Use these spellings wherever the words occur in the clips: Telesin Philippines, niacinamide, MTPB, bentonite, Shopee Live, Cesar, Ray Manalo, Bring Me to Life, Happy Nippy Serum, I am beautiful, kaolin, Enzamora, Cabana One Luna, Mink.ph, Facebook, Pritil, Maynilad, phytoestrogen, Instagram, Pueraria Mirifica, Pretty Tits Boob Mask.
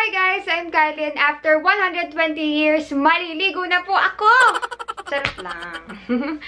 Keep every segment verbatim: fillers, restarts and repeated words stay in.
Hi guys! I'm Carlyn. After one hundred twenty years, maliligo na po ako! Sarap lang.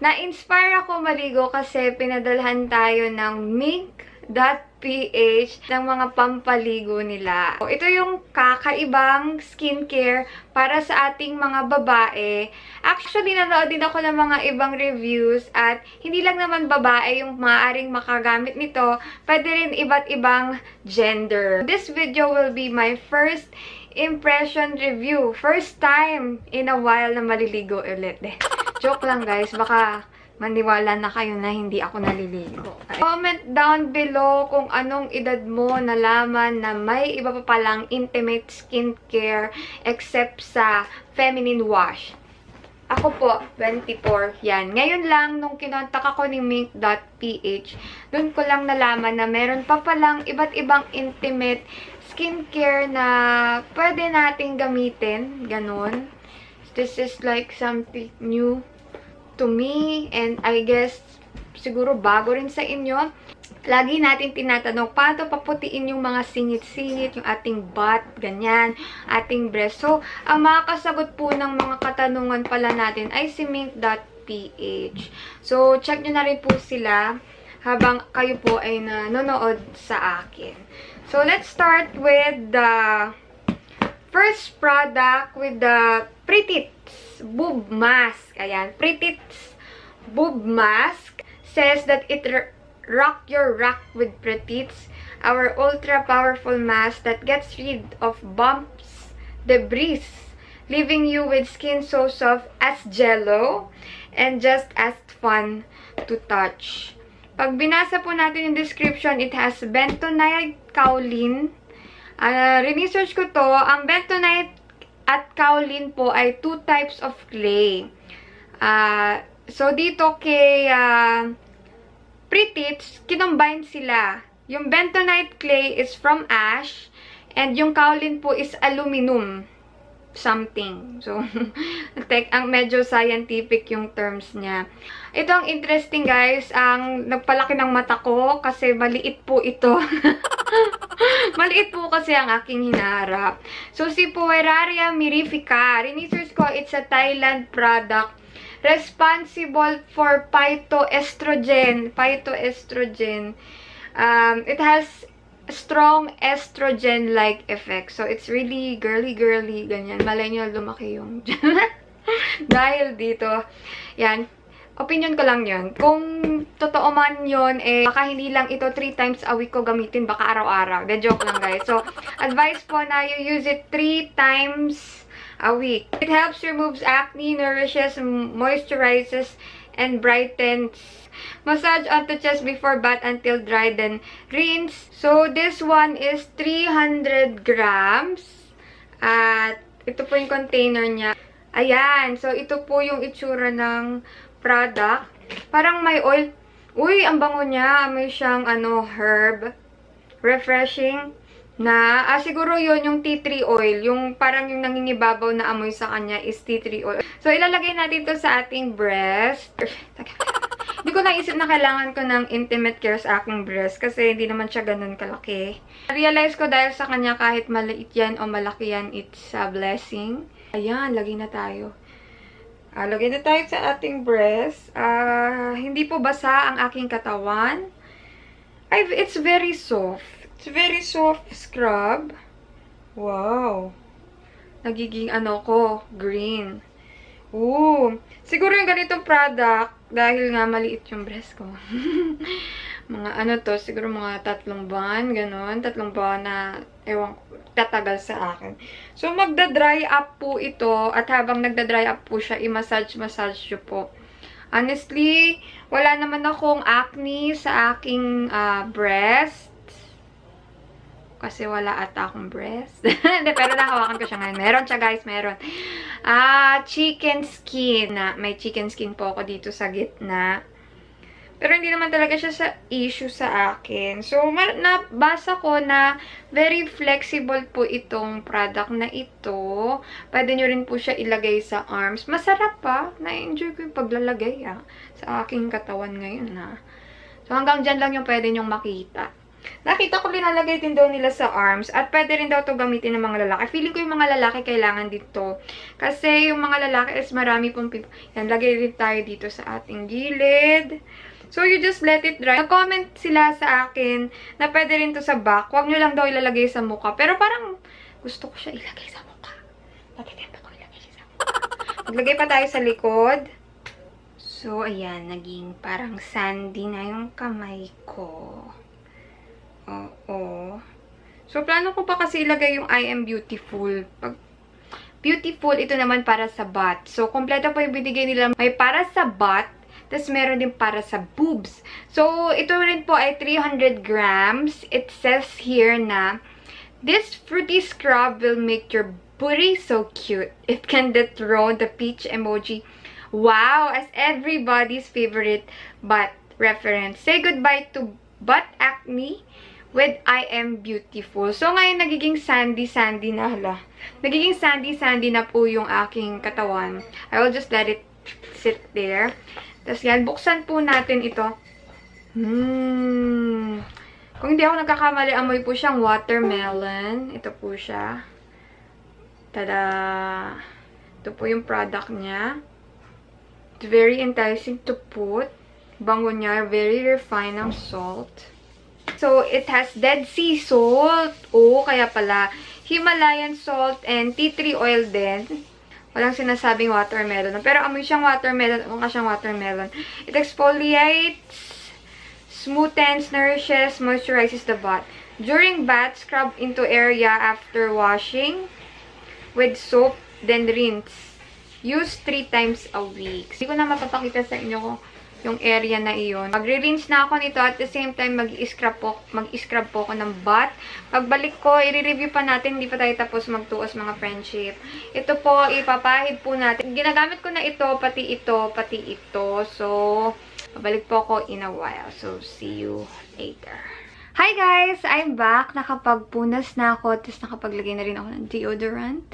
Na-inspire ako maligo kasi pinadalhan tayo ng Mink dot P H ng mga pampaligo nila. Ito yung kakaibang skincare para sa ating mga babae. Actually, nanood din ako ng mga ibang reviews at hindi lang naman babae yung maaaring makagamit nito. Pwede rin iba't ibang gender. This video will be my first impression review. First time in a while na maliligo ulit. Joke lang guys, baka maniwala na kayo na hindi ako naliligo. Comment down below kung anong edad mo nalaman na may iba pa palang intimate skincare except sa feminine wash. Ako po, twenty-four, yan. Ngayon lang, nung kinontak ako ni Mink dot P H, dun ko lang nalaman na meron pa palang iba't ibang intimate skincare na pwede nating gamitin. Ganun. This is like something new to me, and I guess siguro bago rin sa inyo. Lagi natin tinatanong, paano paputiin yung mga singit-singit, yung ating butt, ganyan, ating breast. So, ang makakasagot po ng mga katanungan pala natin ay si Mink dot P H. So, check nyo na rin po sila habang kayo po ay nanonood sa akin. So, let's start with the first product with the Pretty Tits Boob Mask. Ayan. Pretty Tits Boob Mask says that it rock your rack with Pretty Tits, our ultra-powerful mask that gets rid of bumps, debris, leaving you with skin so soft as jello and just as fun to touch. Pag binasa po natin yung description, it has bentonite kaolin. Uh, Research ko to, ang bentonite at kaolin po ay two types of clay. Uh, so, dito kay uh, Pretty Tits, kinombine sila. Yung bentonite clay is from ash, and yung kaolin po is aluminum something. So, tek, ang medyo scientific yung terms niya. Ito ang interesting guys, ang nagpalaki ng mata ko kasi maliit po ito. Maliit po kasi ang aking hinaharap. So, si Pueraria Mirifica, research ko, it's a Thailand product responsible for phytoestrogen. Phytoestrogen. Um, it has strong estrogen-like effect. So, it's really girly-girly, ganyan. Malay nyo, lumaki yung dahil dito. Yan. Opinion ko lang yun. Kung totoo man yun, eh, baka hindi lang ito three times a week ko gamitin, baka araw-araw. The joke lang, guys. So, advice po na you use it three times a week. It helps removes acne, nourishes, moisturizes, and brightens. Massage on the chest before bath until dry, then rinse. So, this one is three hundred grams. At ito po yung container niya. Ayan. So, ito po yung itsura ng product. Parang may oil. Uy, ang bango niya. May siyang, ano, herb. Refreshing na. Ah, siguro yun, yung tea tree oil. Yung parang yung nangingibabaw na amoy sa kanya is tea tree oil. So, ilalagay natin to sa ating breast. Hindi ko naisip na kailangan ko ng intimate care sa aking breast kasi hindi naman siya ganun kalaki. Realize ko dahil sa kanya kahit maliit yan o malaki yan, it's a blessing. Ayan, lagay na tayo. Uh, lagay na tayo sa ating breast. Uh, hindi po basa ang aking katawan. I've, it's very soft. It's very soft scrub. Wow. Nagiging ano ko, green. Ooh. Siguro yung ganitong product, dahil nga maliit yung breast ko. Mga ano to, siguro mga tatlong buwan, ganun. Tatlong buwan na, ewan ko, tatagal sa akin. So, magda-dry up po ito. At habang nagda-dry up po siya, i-massage-massage siya po. Honestly, wala naman akong acne sa aking uh, breast. Kasi wala ata akong breast. Hindi, pero nakawakan ko siya ngayon. Meron siya, guys. Meron. Ah, chicken skin. May chicken skin po ako dito sa gitna. Pero hindi naman talaga siya sa issue sa akin. So, nabasa ko na very flexible po itong product na ito. Pwede nyo rin po siya ilagay sa arms. Masarap pa. Na-enjoy ko yung paglalagay ah, sa aking katawan ngayon ah. So, hanggang dyan lang yung pwede nyong makita. Nakita ko linalagay din daw nila sa arms at pwede rin daw ito gamitin ng mga lalaki. Feeling ko yung mga lalaki kailangan dito. Kasi yung mga lalaki is marami pong pimple. Yan, lagay rin tayo dito sa ating gilid. So, you just let it dry. Nag-comment sila sa akin na pwede rin to sa back. Huwag nyo lang daw ilalagay sa mukha. Pero parang gusto ko siya ilagay sa mukha. Patitempa ko ilagay siya sa mukha. Maglagay pa tayo sa likod. So, ayan. Naging parang sandy na yung kamay ko. Oo. So, plano ko pa kasi ilagay yung I am beautiful. Pag beautiful, ito naman para sa butt. So, kompleto pa yung binigay nila. May para sa butt, tapos meron din para sa boobs. So, ito rin po ay three hundred grams. It says here na, this fruity scrub will make your booty so cute. It can dethrone the peach emoji. Wow! As everybody's favorite butt reference. Say goodbye to butt acne with I am beautiful. So, ngayon nagiging sandy-sandy na, hala. Nagiging sandy-sandy na po yung aking katawan. I will just let it sit there. Tapos yan, buksan po natin ito. Hmm. Kung hindi ako nagkakamali, amoy po siyang watermelon. Ito po siya. Tada! Ito po yung product niya. It's very enticing to put. Bango niya, very refined ang salt. So, it has Dead Sea Salt. Oo, kaya pala. Himalayan salt and tea tree oil din. Walang sinasabing watermelon. Pero amoy siyang watermelon. Mukha siyang watermelon. It exfoliates, smoothens, nourishes, moisturizes the butt. During bath, scrub into area after washing with soap, then rinse. Use three times a week. Hindi ko na mapapakita sa inyo ko yung area na iyon. Magre-rinse na ako nito at the same time mag-scrub po, mag-scrub po ako ng butt. Pagbalik ko, i-review pa natin. Hindi pa tayo tapos magtuos mga friendship. Ito po, ipapahid po natin. Ginagamit ko na ito, pati ito, pati ito. So, pabalik po ako in a while. So, see you later. Hi guys! I'm back. Nakapagpunas na ako. Tapos nakapaglagay na rin ako ng deodorant.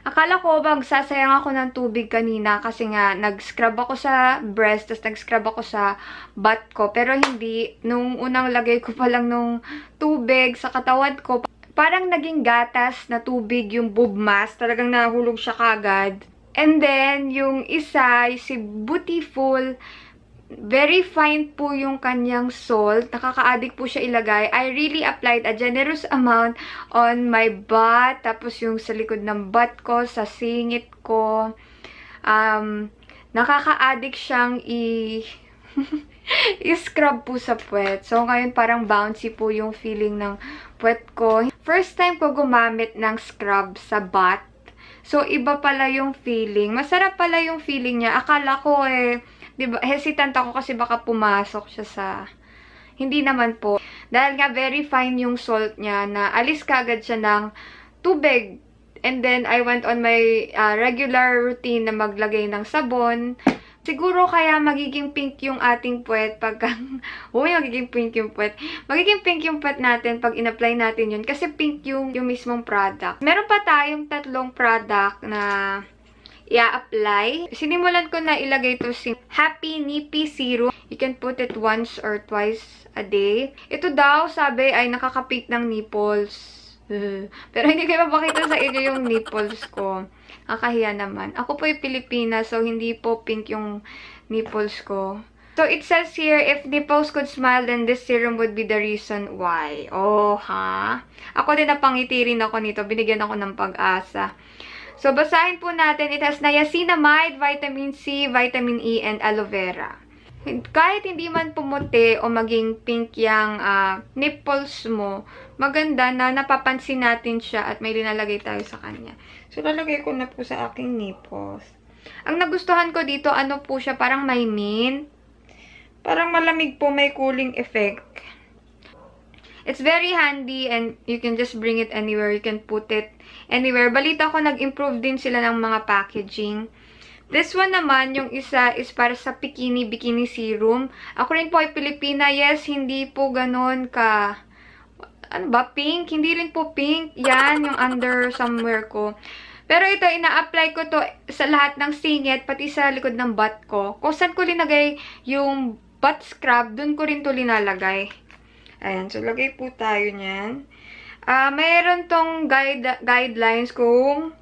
Akala ko magsasayang ako ng tubig kanina kasi nga nag-scrub ako sa breast tapos nag-scrub ako sa butt ko. Pero hindi, nung unang lagay ko pa lang nung tubig sa katawan ko, parang naging gatas na tubig yung boob mask. Talagang nahulog siya kagad. And then, yung isa, si Beautiful, very fine po yung kanyang salt. Nakaka-addict po siya ilagay. I really applied a generous amount on my butt. Tapos yung sa likod ng butt ko, sa singit ko. Um, nakaka-addict siyang i... i-scrub po sa puwet. So, ngayon parang bouncy po yung feeling ng puwet ko. First time ko gumamit ng scrub sa butt. So, iba pala yung feeling. Masarap pala yung feeling niya. Akala ko eh... Diba, hesitant ako kasi baka pumasok siya sa... Hindi naman po. Dahil nga, very fine yung salt niya na alis kagad siya ng tubig. And then, I went on my uh, regular routine na maglagay ng sabon. Siguro kaya magiging pink yung ating puwet pagka... Uy, magiging pink yung puwet. Magiging pink yung puwet natin pag in-apply natin yun. Kasi pink yung, yung mismong product. Meron pa tayong tatlong product na... i-apply. Sinimulan ko na ilagay ito si Happy Nippy Serum. You can put it once or twice a day. Ito daw, sabi, ay nakakapik ng nipples. Pero hindi ko mapakita sa inyo yung nipples ko. Nakakahiya naman. Ako po yung Pilipinas, so hindi po pink yung nipples ko. So, it says here, if nipples could smile, then this serum would be the reason why. Oh, ha? Ako din, napangiti rin ako nito. Binigyan ako ng pag-asa. So, basahin po natin. It has niacinamide, vitamin C, vitamin E, and aloe vera. Kahit hindi man pumuti o maging pink yung uh, nipples mo, maganda na napapansin natin siya at may linalagay tayo sa kanya. So, lalagay ko na po sa aking nipples. Ang nagustuhan ko dito, ano po siya, parang may mint. Parang malamig po, may cooling effect. It's very handy and you can just bring it anywhere. You can put it anywhere. Balita ko, nag-improve din sila ng mga packaging. This one naman, yung isa is para sa Bikini Bikini Serum. Ako rin po ay Pilipina. Yes, hindi po ganun ka... Ano ba? Pink? Hindi rin po pink. Yan, yung under somewhere ko. Pero ito, ina-apply ko to sa lahat ng singit, pati sa likod ng butt ko. Kung saan ko linagay yung butt scrub, dun ko rin to linalagay. Ayan, so lagay po tayo nyan. Uh, mayroon tong guide, guidelines kung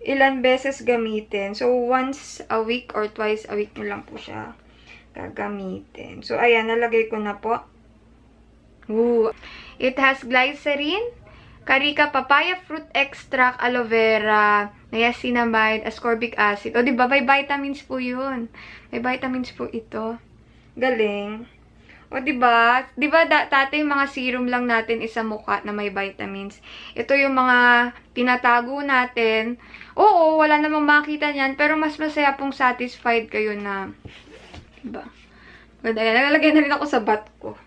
ilan beses gamitin. So, once a week or twice a week nyo lang po siya gagamitin. So, ayan, nalagay ko na po. Woo! It has glycerin, karika, papaya fruit extract, aloe vera, niacinamide, ascorbic acid. O, diba? May vitamins po yun. May vitamins po ito. Galing. O, diba? Diba, dati yung mga serum lang natin isa mukha na may vitamins. Ito yung mga tinatago natin. Oo, wala namang makita niyan. Pero mas masaya pong satisfied kayo na... Diba? Ganda yan. Nagalagay na rin ako sa bat ko.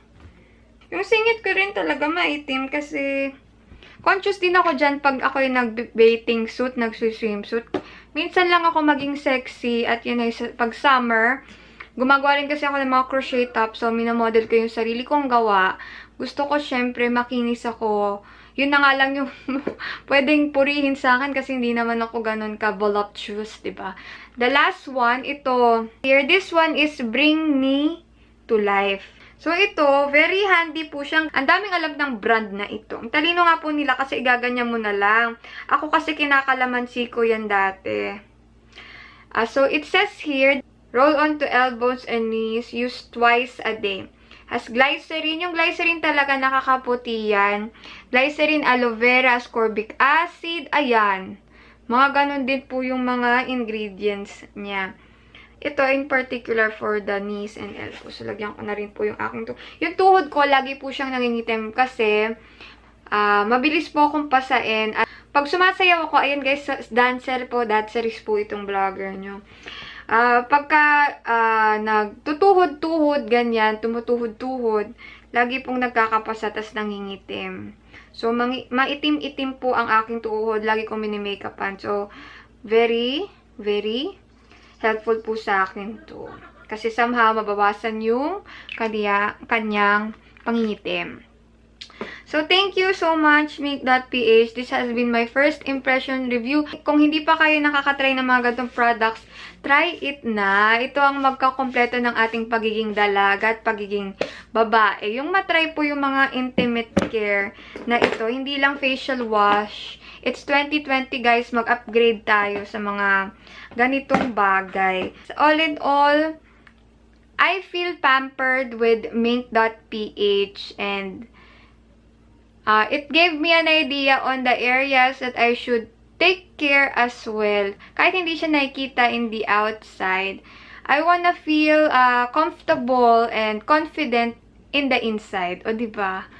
Yung singit ko rin talaga maitim kasi... Conscious din ako dyan pag ako yung nag-bathing suit, nag-swimsuit. Minsan lang ako maging sexy at yun ay pag summer. Gumagawa rin kasi ako ng mga crochet top. So, minamodel ko yung sarili kong gawa. Gusto ko syempre makinis ako. Yun na nga lang yung pwedeng purihin sa akin kasi hindi naman ako ganun ka voluptuous, diba? The last one, ito. Here, this one is Bring Me to Life. So, ito, very handy po siyang, ang daming alam ng brand na ito. Ang talino nga po nila kasi igaganyan mo na lang. Ako kasi kinakalamansi ko yan dati. Uh, so, it says here, roll on to elbows and knees, use twice a day. Has glycerin. Yung glycerin talaga nakakaputi yan. Glycerin, aloe vera, ascorbic acid, ayan. Mga ganun din po yung mga ingredients niya. Ito in particular for the knees and elbows. So, lagyan ko na rin po yung aking tuhod. Yung tuhod ko, lagi po siyang nangingitim kasi uh, mabilis po akong pasain. At pag sumasayaw ako, ayan guys, dancer po, danceris po itong vlogger nyo. Uh, pagka uh, nagtutuhod-tuhod, ganyan, tumutuhod-tuhod, lagi pong nagkakapasa tas nangingitim. So, maitim-itim po ang aking tuhod. Lagi kong minimakeupan. So, very, very... helpful po sa akin to. Kasi somehow, mabawasan yung kanya, kanyang pangingitim. So, thank you so much, Mink dot P H. This has been my first impression review. Kung hindi pa kayo nakakatry ng mga ganitong products, try it na. Ito ang magkakompleto ng ating pagiging dalaga at pagiging babae. Yung matry po yung mga intimate care na ito, hindi lang facial wash. It's twenty twenty, guys. Mag-upgrade tayo sa mga ganitong bagay. So, all in all, I feel pampered with Mink dot P H and uh, it gave me an idea on the areas that I should take care as well. Kahit hindi siya nakikita in the outside, I wanna feel uh, comfortable and confident in the inside. O, diba?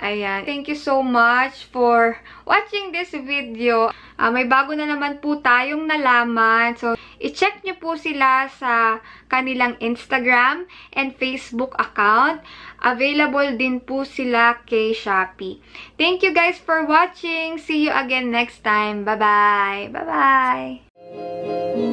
Ayan. Thank you so much for watching this video. Uh, may bago na naman po tayong nalaman. So, i-check nyo po sila sa kanilang Instagram and Facebook account. Available din po sila kay Shopee. Thank you guys for watching. See you again next time. Bye-bye. Bye-bye.